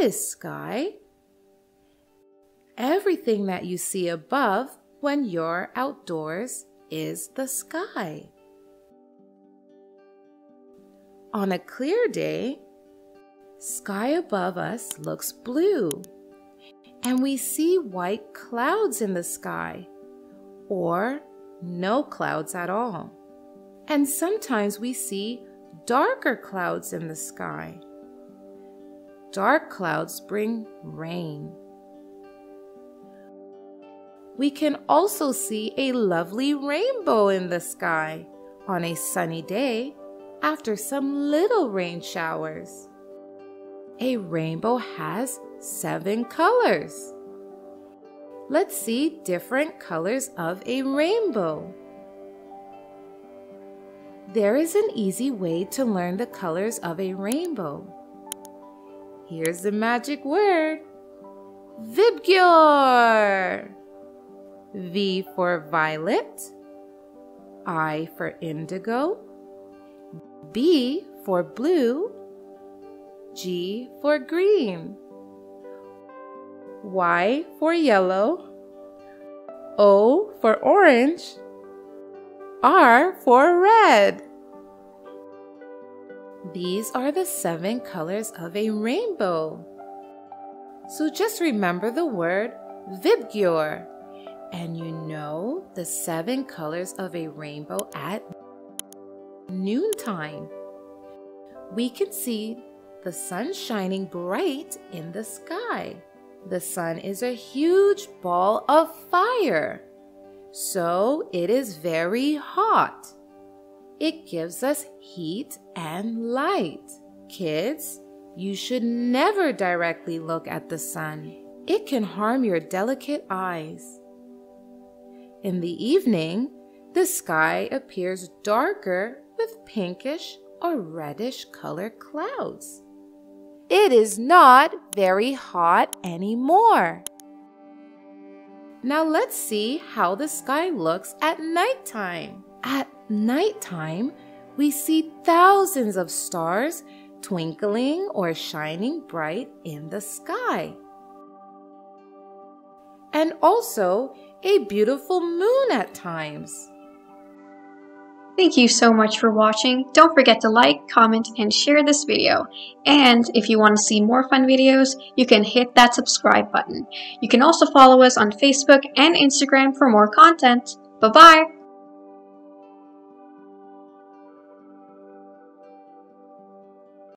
is sky. Everything that you see above when you're outdoors is the sky. On a clear day, sky above us looks blue, and we see white clouds in the sky, or no clouds at all. And sometimes we see darker clouds in the sky. Dark clouds bring rain. We can also see a lovely rainbow in the sky on a sunny day after some little rain showers. A rainbow has 7 colors. Let's see different colors of a rainbow. There is an easy way to learn the colors of a rainbow. Here's the magic word, Vibgyor. V for violet, I for indigo, B for blue, G for green, Y for yellow, O for orange, R for red. These are the 7 colors of a rainbow. So just remember the word Vibgyor, and you know the 7 colors of a rainbow at noontime. We can see the sun shining bright in the sky. The sun is a huge ball of fire, so it is very hot. It gives us heat and light. Kids, you should never directly look at the sun. It can harm your delicate eyes. In the evening, the sky appears darker with pinkish or reddish color clouds. It is not very hot anymore. Now let's see how the sky looks at nighttime. At nighttime, we see thousands of stars twinkling or shining bright in the sky. And also a beautiful moon at times. Thank you so much for watching. Don't forget to like, comment, and share this video. And if you want to see more fun videos, you can hit that subscribe button. You can also follow us on Facebook and Instagram for more content. Bye-bye!